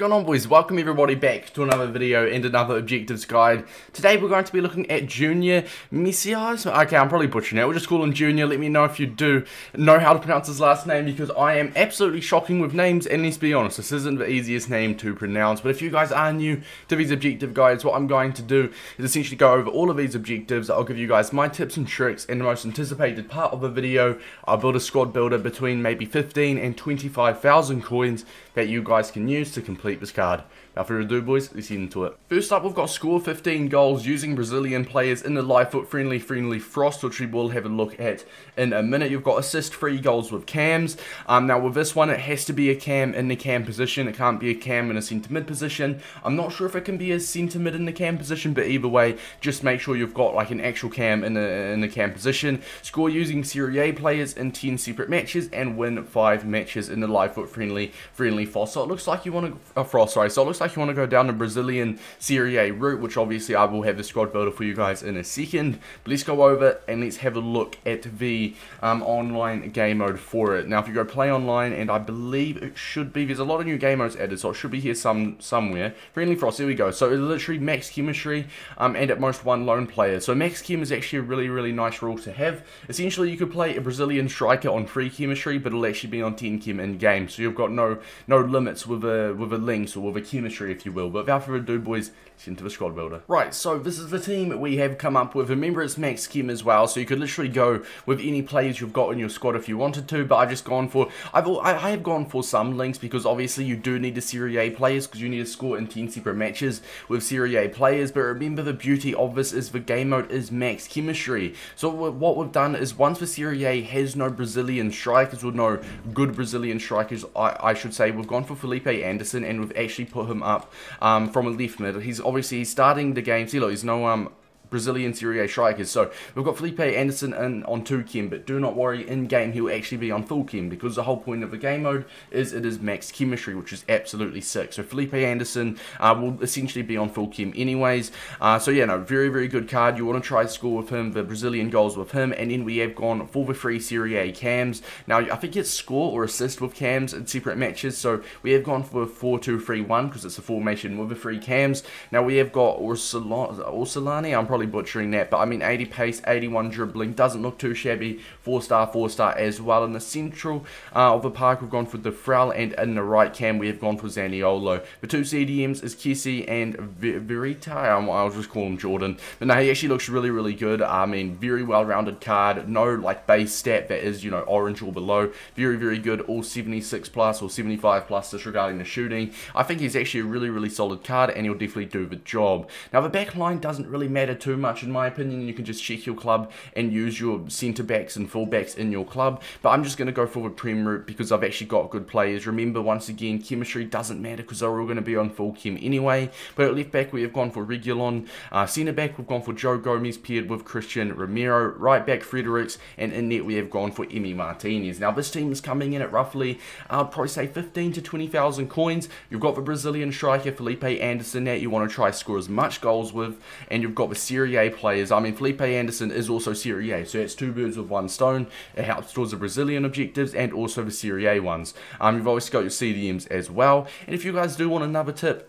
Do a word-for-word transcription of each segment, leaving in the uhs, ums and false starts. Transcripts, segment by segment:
going on, boys? Welcome everybody back to another video and another objectives guide. Today we're going to be looking at Junior Messias. Okay, I'm probably butchering it. We'll just call him Junior. Let me know if you do know how to pronounce his last name, because I am absolutely shocking with names, and let's be honest, this isn't the easiest name to pronounce. But if you guys are new to these objective guides, what I'm going to do is essentially go over all of these objectives. I'll give you guys my tips and tricks, and the most anticipated part of the video, I'll build a squad builder between maybe fifteen and twenty-five thousand coins that you guys can use to complete this card. Now, for ado, boys, let's get into it. First up, we've got score fifteen goals using Brazilian players in the live foot friendly friendly Frost, which we will have a look at in a minute. You've got assist three goals with CAMs. Um, now with this one, it has to be a CAM in the CAM position. It can't be a CAM in a centre mid position. I'm not sure if it can be a centre mid in the CAM position, but either way, just make sure you've got like an actual CAM in the in the CAM position. Score using Serie A players in ten separate matches and win five matches in the live foot friendly friendly Frost. So it looks like you want to uh, Frost, sorry. So it looks like you want to go down the Brazilian Serie A route, which obviously I will have the squad builder for you guys in a second. But let's go over and let's have a look at the um, online game mode for it. Now, if you go play online, and I believe it should be, there's a lot of new game modes added, so it should be here some somewhere. Friendly Frost, here we go. So it's literally max chemistry um, and at most one lone player. So max chem is actually a really, really nice rule to have. Essentially, you could play a Brazilian striker on free chemistry, but it'll actually be on ten chem in game. So you've got no no limits with a with a links or with a chemistry, if you will. But without further ado, boys, let's get into the squad builder. Right, so this is the team we have come up with. Remember, it's max chem as well, so you could literally go with any players you've got in your squad if you wanted to. But I've just gone for, I've I have gone for some links, because obviously you do need the Serie A players, because you need to score in ten separate matches with Serie A players. But remember, the beauty of this is the game mode is max chemistry. So what we've done is, once the Serie A has no Brazilian strikers, or no good Brazilian strikers, I, I should say, we've gone for Felipe Anderson, and we've actually put him up um, from a left mid. He's obviously he's starting the game. See, look, he's no um. Brazilian Serie A strikers. So we've got Felipe Anderson in on two chem, but do not worry, in game he'll actually be on full chem, because the whole point of the game mode is it is max chemistry, which is absolutely sick. So Felipe Anderson uh, will essentially be on full chem anyways. Uh, so yeah, no, very very good card. You want to try to score with him, the Brazilian goals with him, and then we have gone for the free Serie A CAMs. Now I think it's score or assist with CAMs in separate matches, so we have gone for four two three one, because it's a formation with the free CAMs. Now we have got Orsolani, I'm probably butchering that, but I mean eighty pace, eighty-one dribbling, doesn't look too shabby. Four star four star as well. In the central uh, of the park we've gone for the Frowl, and in the right cam we have gone for Zaniolo. The two C D Ms is Kessie and Verita. um, I'll just call him Jordan, but no, he actually looks really really good. I mean, very well rounded card, no like base stat that is, you know, orange or below. Very very good, all seventy-six plus or seventy-five plus, disregarding the shooting. I think he's actually a really really solid card, and he'll definitely do the job. Now the back line doesn't really matter too much in my opinion. You can just check your club and use your centre backs and full backs in your club, but I'm just going to go for the prem route, because I've actually got good players. Remember, once again, chemistry doesn't matter, because they're all going to be on full chem anyway. But at left back we have gone for Reguilon, uh, centre back we've gone for Joe Gomez paired with Christian Romero, right back Fredericks, and in net we have gone for Emi Martinez. Now this team is coming in at roughly I'll probably say fifteen to twenty thousand coins. You've got the Brazilian striker Felipe Anderson that you want to try score as much goals with, and you've got the Serie A players. I mean, Felipe Anderson is also Serie A, so it's two birds with one stone. It helps towards the Brazilian objectives and also the Serie A ones. Um, you've always got your C D Ms as well. And if you guys do want another tip,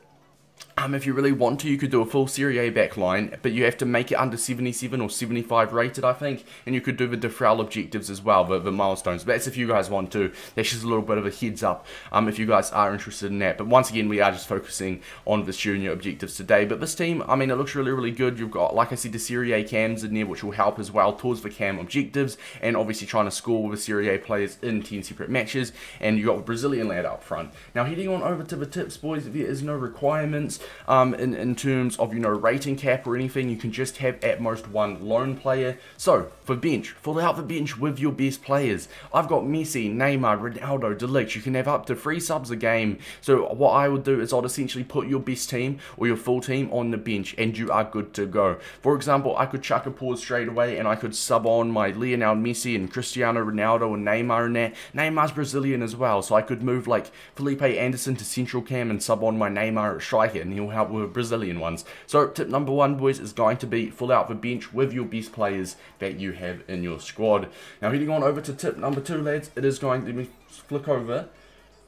Um, if you really want to, you could do a full Serie A back line, but you have to make it under seventy-seven or seventy-five rated, I think, and you could do the DavisPlayz objectives as well, the, the milestones. But that's if you guys want to. That's just a little bit of a heads up um, if you guys are interested in that. But once again, we are just focusing on this junior objectives today. But this team, I mean, it looks really, really good. You've got, like I said, the Serie A CAMs in there, which will help as well towards the CAM objectives, and obviously trying to score with the Serie A players in ten separate matches, and you've got the Brazilian lad up front. Now, heading on over to the tips, boys, there is no requirements. Um, in, in terms of, you know, rating cap or anything, you can just have at most one lone player. So for bench, fill out the bench with your best players. I've got Messi, Neymar, Ronaldo, Delict. You can have up to three subs a game. So what I would do is I'd essentially put your best team or your full team on the bench, and you are good to go. For example, I could chuck a pause straight away, and I could sub on my Lionel Messi and Cristiano Ronaldo and Neymar and that. Neymar's Brazilian as well, so I could move like Felipe Anderson to central cam and sub on my Neymar at striker, and he'll help with Brazilian ones. So tip number one, boys, is going to be full out the bench with your best players that you have in your squad. Now heading on over to tip number two, lads, it is going to be flick over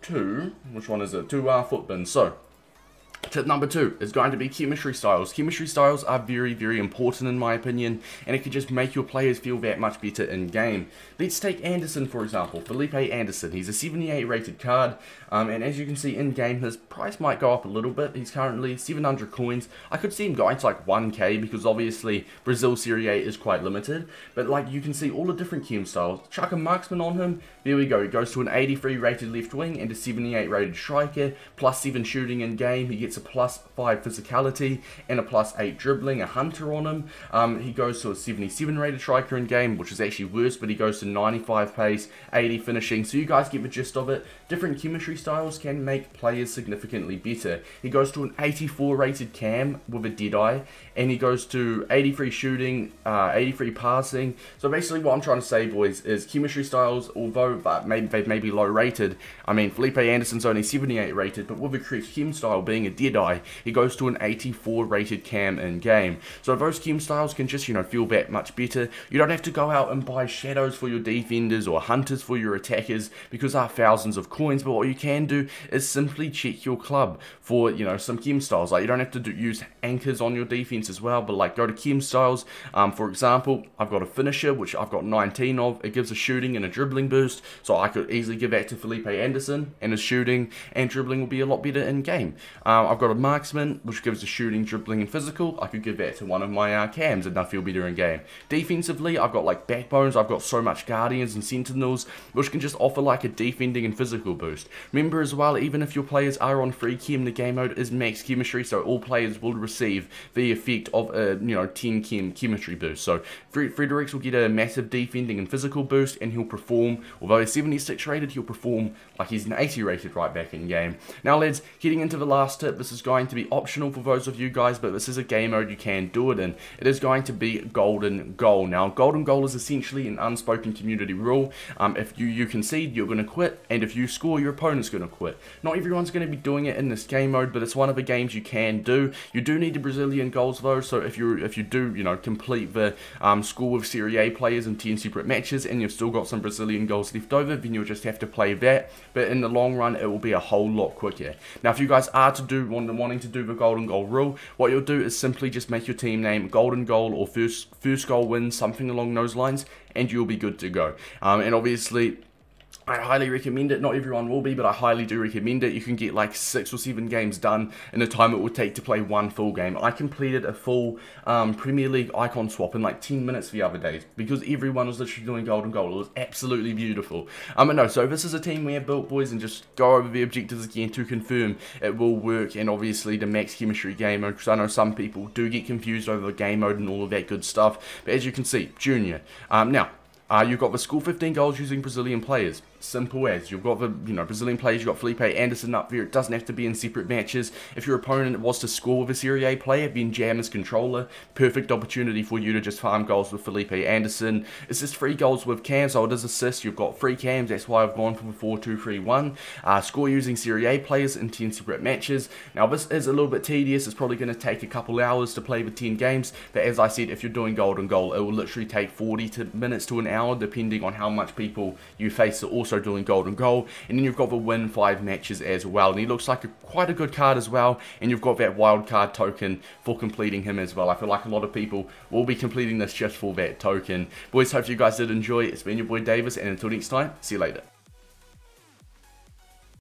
to, which one is it, to our foot bin. So Tip number two is going to be chemistry styles. Chemistry styles are very, very important in my opinion, and it can just make your players feel that much better in game. Let's take Anderson for example, Felipe Anderson. He's a seventy-eight rated card, um, and as you can see in game, his price might go up a little bit. He's currently seven hundred coins. I could see him going to like one K because obviously Brazil Serie A is quite limited, but like you can see all the different chem styles. Chuck a marksman on him, there we go. He goes to an eighty-three rated left wing and a seventy-eight rated striker, plus seven shooting in game. He gets a plus five physicality and a plus eight dribbling, a hunter on him. Um, he goes to a seventy-seven rated striker in game, which is actually worse, but he goes to ninety-five pace, eighty finishing. So you guys get the gist of it. Different chemistry styles can make players significantly better. He goes to an eighty-four rated CAM with a dead eye, and he goes to eighty-three shooting, uh, eighty-three passing. So basically what I'm trying to say, boys, is chemistry styles, although but maybe they may be low rated. I mean, Felipe Anderson's only seventy-eight rated, but with the correct chem style being a dead eye, he goes to an eighty-four rated CAM in game. So those chem styles can just, you know, feel that much better. You don't have to go out and buy shadows for your defenders or hunters for your attackers because there are thousands of coins, but what you can do is simply check your club for, you know, some chem styles. Like you don't have to do, use anchors on your defense as well, but like go to chem styles. Um, for example, I've got a finisher, which I've got nineteen of. It gives a shooting and a dribbling boost, so I could easily give that to Felipe Anderson, and his shooting and dribbling will be a lot better in game. Um, I've got a marksman, which gives a shooting, dribbling, and physical. I could give that to one of my uh, cams, and I feel better in game. Defensively, I've got like backbones. I've got so much guardians and sentinels, which can just offer like a defending and physical boost. Remember as well, even if your players are on free chem, the game mode is max chemistry, so all players will receive the effect of a you know ten chem chemistry boost. So Fredericks will get a massive defending and physical boost, and he'll perform. Although he's seventy-six rated, he'll perform like he's an eighty rated right back in game. Now, lads, heading into the last tip. This is going to be optional for those of you guys, but this is a game mode you can do it in. It is going to be golden goal. Now, golden goal is essentially an unspoken community rule. Um, if you you concede, you're going to quit, and if you score, your opponent's going to quit. Not everyone's going to be doing it in this game mode, but it's one of the games you can do. You do need the Brazilian goals though, so if you if you do you know complete the um, score of Serie A players in ten separate matches, and you've still got some Brazilian goals left over, then you'll just have to play that. But in the long run, it will be a whole lot quicker. Now, if you guys are to do wanting to do the golden goal rule, what you'll do is simply just make your team name golden goal or first first goal win, something along those lines, and you'll be good to go. Um, and obviously, I highly recommend it. Not everyone will be, but I highly do recommend it. You can get like six or seven games done in the time it would take to play one full game. I completed a full um, Premier League icon swap in like ten minutes the other day because everyone was literally doing golden goal. It was absolutely beautiful. Um, but no, so this is a team we have built, boys, and just go over the objectives again to confirm it will work, and obviously the max chemistry game mode, because I know some people do get confused over the game mode and all of that good stuff. But as you can see, Junior. Um, now, Uh, you've got the score fifteen goals using Brazilian players. Simple as. You've got the you know Brazilian players, you've got Felipe Anderson up there. It doesn't have to be in separate matches. If your opponent was to score with a Serie A player, then jam his controller. Perfect opportunity for you to just farm goals with Felipe Anderson. It's just three goals with cams, so it is assists. You've got three cams, that's why I've gone for four two three one. Uh, score using Serie A players in ten separate matches. Now, this is a little bit tedious. It's probably going to take a couple hours to play the ten games, but as I said, if you're doing golden goal, it will literally take forty to minutes to an hour, depending on how much people you face that are also doing golden goal. And then you've got the win five matches as well, and he looks like a, quite a good card as well, and you've got that wild card token for completing him as well. I feel like a lot of people will be completing this just for that token. Boys, hope you guys did enjoy. It's been your boy Davis, and until next time, see you later.